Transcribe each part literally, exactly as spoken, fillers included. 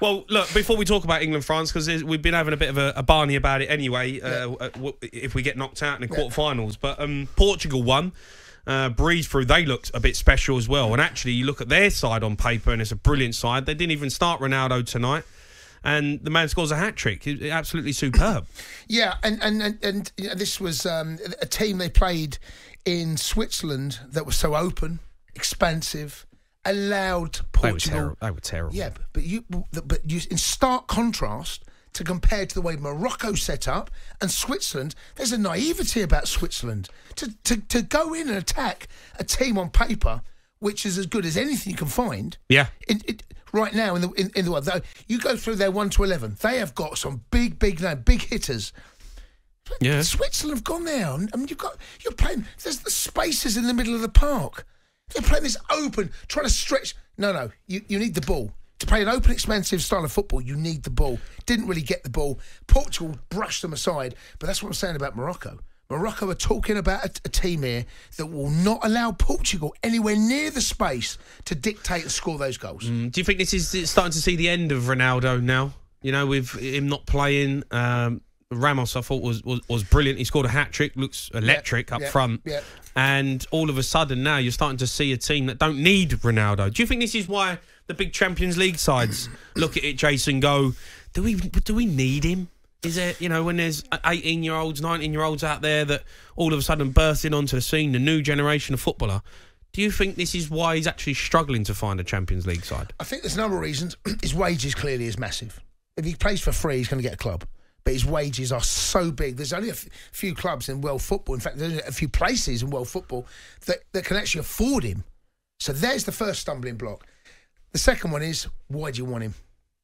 Well, look, before we talk about England-France, because we've been having a bit of a, a barney about it anyway, uh, yeah. if we get knocked out in the yeah. quarterfinals. But um, Portugal won, uh, breezed through. They looked a bit special as well. And actually, you look at their side on paper, and it's a brilliant side. They didn't even start Ronaldo tonight. And the man scores a hat-trick. Absolutely superb. Yeah, and, and, and, and you know, this was um, a team they played in Switzerland that was so open, expansive, allowed Portugal. They were, they were terrible. Yeah, but you, but you, in stark contrast to compare to the way Morocco set up and Switzerland, there's a naivety about Switzerland. To, to, to go in and attack a team on paper, which is as good as anything you can find. Yeah. It, it, right now in the in, in the world, you go through their one to eleven. They have got some big, big, no, big hitters. But yeah. Switzerland have gone there. I mean, you've got you're playing. There's the spaces in the middle of the park. They're playing this open, trying to stretch. No, no, you, you need the ball. To play an open, expansive style of football, you need the ball. Didn't really get the ball. Portugal brushed them aside, but that's what I'm saying about Morocco. Morocco are talking about a, a team here that will not allow Portugal anywhere near the space to dictate and score those goals. Mm, do you think this is starting to see the end of Ronaldo now? You know, with him not playing... Um... Ramos, I thought, was, was, was brilliant. He scored a hat-trick, looks electric yep, up yep, front. Yep. And all of a sudden now you're starting to see a team that don't need Ronaldo. Do you think this is why the big Champions League sides look at it, Jason, go, do we, do we need him? Is there, you know, when there's eighteen-year-olds, nineteen-year-olds out there that all of a sudden burst in onto the scene, the new generation of footballer, do you think this is why he's actually struggling to find a Champions League side? I think there's a number of reasons. His wages clearly is massive. If he plays for free, he's going to get a club. But his wages are so big. There's only a f few clubs in world football. In fact, there's a few places in world football that, that can actually afford him. So there's the first stumbling block. The second one is, why do you want him?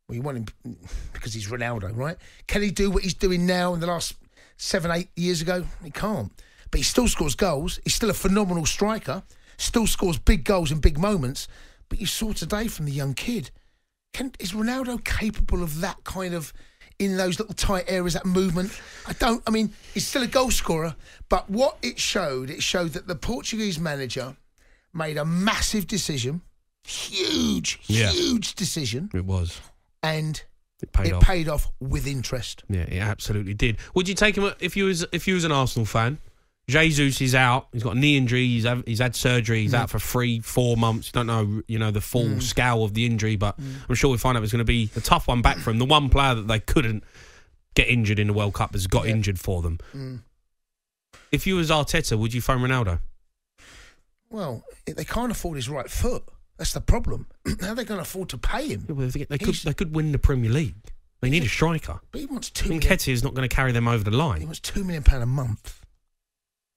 Well, you want him because he's Ronaldo, right? Can he do what he's doing now in the last seven, eight years ago? He can't. But he still scores goals. He's still a phenomenal striker. Still scores big goals in big moments. But you saw today from the young kid, can, is Ronaldo capable of that kind of... in those little tight areas, that movement? I don't, I mean, he's still a goal scorer, but what it showed, it showed that the Portuguese manager made a massive decision, huge, yeah. huge decision. It was. And it paid, it off. paid off with interest. Yeah, it absolutely did. Would you take him, if you was, if you was an Arsenal fan, Jesus is out, he's got a knee injury, he's, have, he's had surgery, he's mm. out for three, four months, don't know, you know, the full mm. scale of the injury, but mm. I'm sure we find out it's going to be a tough one back for him. The one player that they couldn't get injured in the World Cup has got yeah. injured for them. Mm. If you was Arteta, would you phone Ronaldo? Well, they can't afford his right foot. That's the problem. How are they going to afford to pay him? Yeah, well, they, they, could, they could win the Premier League. They need a striker. But he wants two million. Nketiah is not going to carry them over the line. He wants two million pound a month.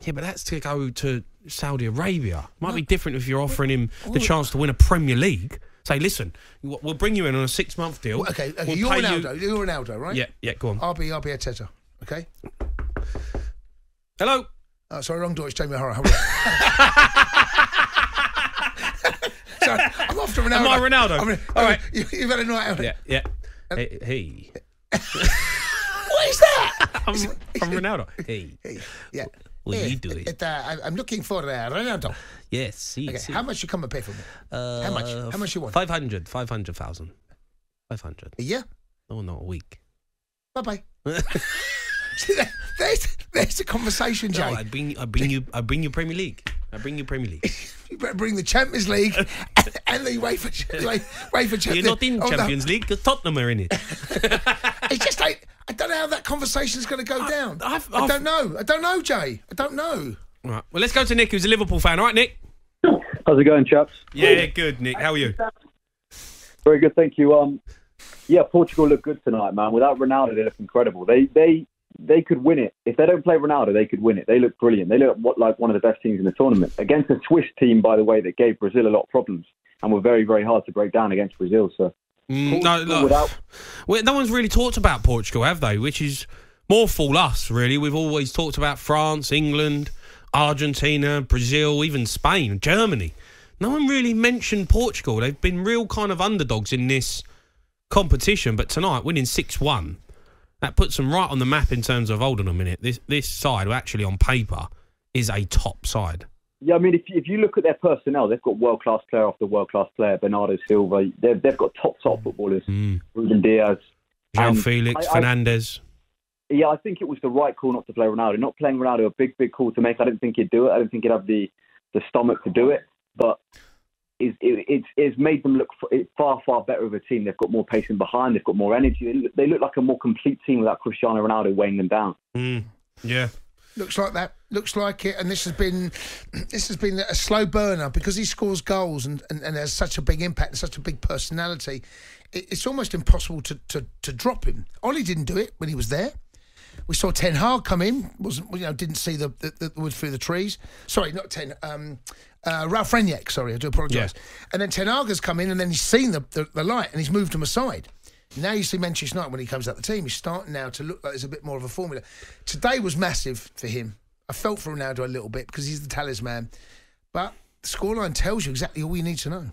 Yeah, but that's to go to Saudi Arabia. Might no. be different if you're offering him the chance to win a Premier League. Say, listen, we'll bring you in on a six-month deal. Well, okay, okay. We'll you're Ronaldo. You... You're Ronaldo, right? Yeah, yeah. Go on. I'll be, I'll be Arteta. Okay. Hello. Oh, sorry, wrong door. It's Jamie Hara. Sorry, I'm off to Ronaldo. Am I Ronaldo? I mean, all right. You, you've had a night out. Yeah, yeah. Um, hey. hey. What is that? I'm, I'm Ronaldo. Hey. hey. Yeah. What hey, are you doing? It, uh, I'm looking for uh, Ronaldo. Yes. See, okay. see. How much you come and pay for me? Uh, how much? How much you want? five hundred. five hundred thousand. five hundred. A year? Oh, no, a week. Bye-bye. See, there, there's, there's the conversation, Jay. No, I bring, I bring you I bring you Premier League. I bring you Premier League. You better bring the Champions League and, and the UEFA, UEFA Champions League. You're not in oh, Champions no. League because Tottenham are in it. It's just like... I don't know how that conversation's going to go I, down. I've, I've, I don't know. I don't know, Jay. I don't know. All right. Well, let's go to Nick, who's a Liverpool fan. All right, Nick? How's it going, chaps? Yeah, good, Nick. How are you? Very good, thank you. Um, yeah, Portugal looked good tonight, man. Without Ronaldo, they look incredible. They, they, they could win it. If they don't play Ronaldo, they could win it. They look brilliant. They look like one of the best teams in the tournament. Against a Swiss team, by the way, that gave Brazil a lot of problems and were very, very hard to break down against Brazil, so... Mm, no, look, well, no one's really talked about Portugal, have they? Which is more for us, really. We've always talked about France, England, Argentina, Brazil, even Spain, Germany. No one really mentioned Portugal. They've been real kind of underdogs in this competition, but tonight, winning six one, that puts them right on the map in terms of, hold on a minute, this, this side, actually on paper, is a top side. Yeah, I mean, if you, if you look at their personnel, they've got world-class player after world-class player. Bernardo Silva, they've, they've got top, top footballers. Mm. Rúben Diaz. João Félix, Fernandes. Yeah, I think it was the right call not to play Ronaldo. Not playing Ronaldo, a big, big call to make. I didn't think he'd do it. I didn't think he'd have the, the stomach to do it. But it's, it's, it's made them look far, far better of a team. They've got more pace in behind. They've got more energy. They look, they look like a more complete team without Cristiano Ronaldo weighing them down. Mm. Yeah. Looks like that. Looks like it. And this has been, this has been a slow burner because he scores goals and, and, and has such a big impact, and such a big personality. It, it's almost impossible to, to, to drop him. Ollie didn't do it when he was there. We saw Ten Hag come in. Wasn't you know? Didn't see the, the, the wood through the trees. Sorry, not Ten. Um, uh, Ralf Rangnick. Sorry, I do apologise. Yeah. And then Ten Hag has come in, and then he's seen the, the, the light, and he's moved him aside. Now you see Manchester United when he comes out the team, he's starting now to look like there's a bit more of a formula. Today was massive for him. I felt for Ronaldo a little bit because he's the talisman. But the scoreline tells you exactly all you need to know.